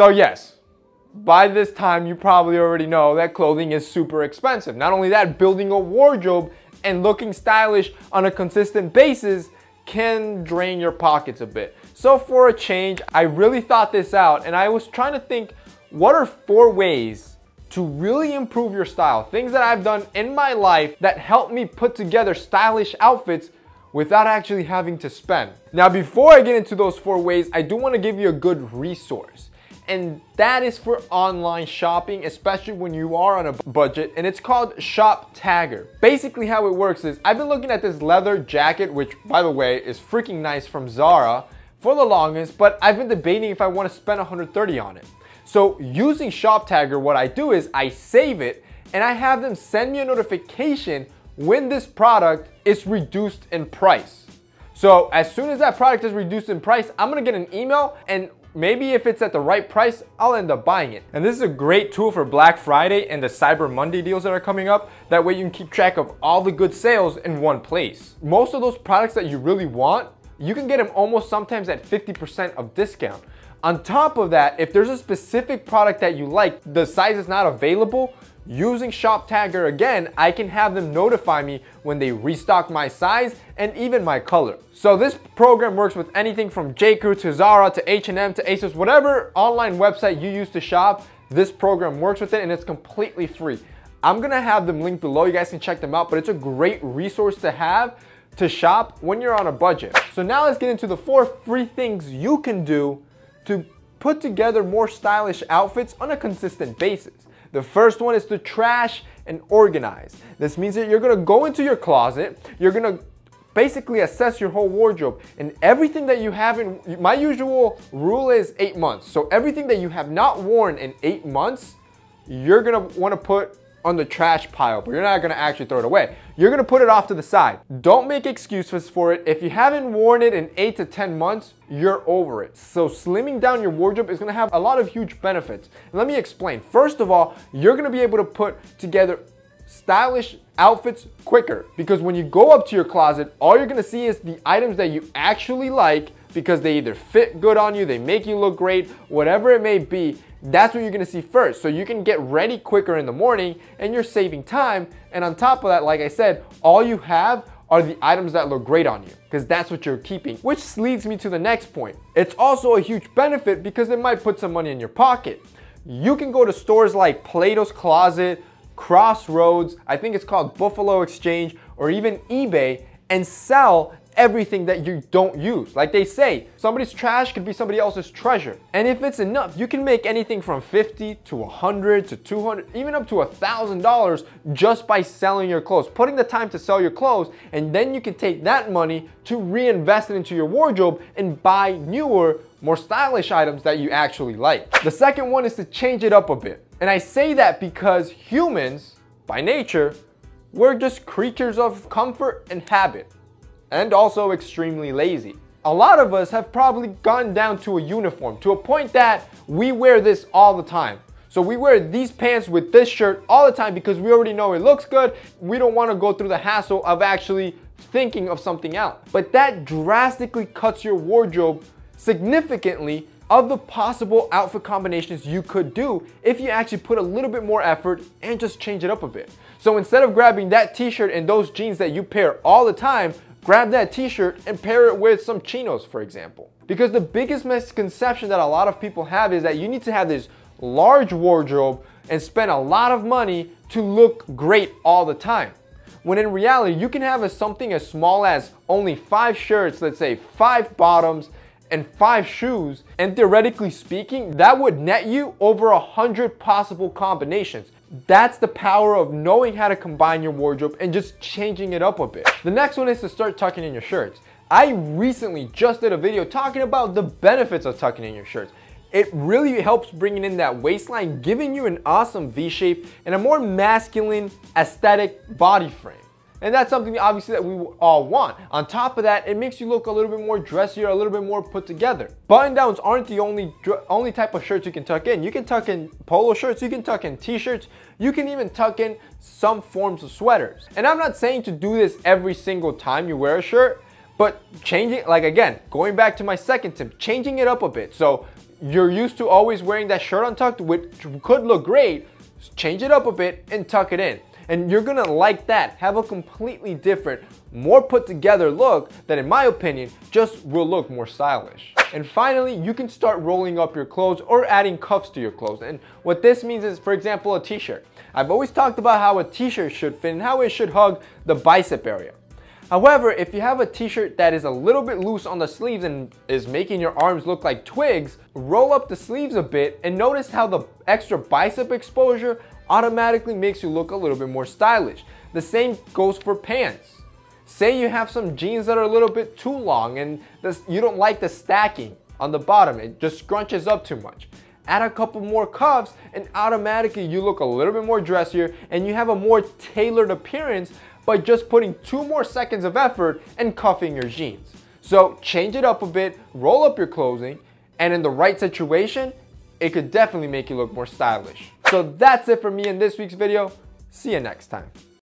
So yes, by this time you probably already know that clothing is super expensive. Not only that, building a wardrobe and looking stylish on a consistent basis can drain your pockets a bit. So for a change, I really thought this out and I was trying to think, what are 4 ways to really improve your style? Things that I've done in my life that helped me put together stylish outfits without actually having to spend. Now, before I get into those 4 ways, I do want to give you a good resource. And that is for online shopping, especially when you are on a budget, and it's called ShopTagger. Basically how it works is, I've been looking at this leather jacket, which by the way is freaking nice, from Zara for the longest, but I've been debating if I want to spend $130 on it. So using ShopTagger, what I do is I save it and I have them send me a notification when this product is reduced in price. So as soon as that product is reduced in price, I'm gonna get an email, and maybe if it's at the right price, I'll end up buying it. And this is a great tool for Black Friday and the Cyber Monday deals that are coming up. That way you can keep track of all the good sales in one place. Most of those products that you really want, you can get them almost sometimes at 50% of discount. On top of that, if there's a specific product that you like, the size is not available, using ShopTagger again, I can have them notify me when they restock my size and even my color. So this program works with anything from J.Crew to Zara to H&M to Asos, whatever online website you use to shop, this program works with it, and it's completely free. I'm gonna have them linked below, you guys can check them out, but it's a great resource to have to shop when you're on a budget. So now let's get into the 4 free things you can do to put together more stylish outfits on a consistent basis. The first one is to trash and organize. This means that you're gonna go into your closet, you're gonna basically assess your whole wardrobe and everything that you have in, my usual rule is 8 months. So everything that you have not worn in 8 months, you're gonna wanna put on the trash pile, but you're not gonna actually throw it away. You're gonna put it off to the side. Don't make excuses for it. If you haven't worn it in 8 to 10 months, you're over it. So slimming down your wardrobe is gonna have a lot of huge benefits. Let me explain. First of all, you're gonna be able to put together stylish outfits quicker, because when you go up to your closet, all you're gonna see is the items that you actually like, because they either fit good on you, they make you look great, whatever it may be, that's what you're gonna see first. So you can get ready quicker in the morning and you're saving time. And on top of that, like I said, all you have are the items that look great on you, because that's what you're keeping. Which leads me to the next point. It's also a huge benefit because it might put some money in your pocket. You can go to stores like Plato's Closet, Crossroads, I think it's called Buffalo Exchange, or even eBay, and sell everything that you don't use. Like they say, somebody's trash could be somebody else's treasure. And if it's enough, you can make anything from $50 to $100 to $200, even up to $1,000 just by selling your clothes, putting the time to sell your clothes, and then you can take that money to reinvest it into your wardrobe and buy newer, more stylish items that you actually like. The second one is to change it up a bit. And I say that because humans, by nature, we're just creatures of comfort and habit, and also extremely lazy. A lot of us have probably gone down to a uniform, to a point that we wear this all the time. So we wear these pants with this shirt all the time because we already know it looks good. We don't want to go through the hassle of actually thinking of something else. But that drastically cuts your wardrobe significantly of the possible outfit combinations you could do if you actually put a little bit more effort and just change it up a bit. So instead of grabbing that t-shirt and those jeans that you pair all the time, grab that t-shirt and pair it with some chinos, for example. Because the biggest misconception that a lot of people have is that you need to have this large wardrobe and spend a lot of money to look great all the time. When in reality, you can have something as small as only 5 shirts, let's say 5 bottoms and 5 shoes, and theoretically speaking, that would net you over 100 possible combinations. That's the power of knowing how to combine your wardrobe and just changing it up a bit. The next one is to start tucking in your shirts. I recently just did a video talking about the benefits of tucking in your shirts. It really helps bringing in that waistline, giving you an awesome V-shape and a more masculine aesthetic body frame. And that's something obviously that we all want. On top of that, it makes you look a little bit more dressier, a little bit more put together. Button-downs aren't the only type of shirts you can tuck in. You can tuck in polo shirts, you can tuck in t-shirts, you can even tuck in some forms of sweaters. And I'm not saying to do this every single time you wear a shirt, but changing, like again, going back to my second tip, changing it up a bit. So you're used to always wearing that shirt untucked, which could look great, change it up a bit and tuck it in. And you're gonna like that, have a completely different, more put together look that in my opinion, just will look more stylish. And finally, you can start rolling up your clothes or adding cuffs to your clothes. And what this means is, for example, a t-shirt. I've always talked about how a t-shirt should fit and how it should hug the bicep area. However, if you have a t-shirt that is a little bit loose on the sleeves and is making your arms look like twigs, roll up the sleeves a bit and notice how the extra bicep exposure automatically makes you look a little bit more stylish. The same goes for pants. Say you have some jeans that are a little bit too long and you don't like the stacking on the bottom, it just scrunches up too much. Add a couple more cuffs and automatically you look a little bit more dressier and you have a more tailored appearance by just putting 2 more seconds of effort and cuffing your jeans. So change it up a bit, roll up your clothing, and in the right situation, it could definitely make you look more stylish. So that's it for me in this week's video. See you next time.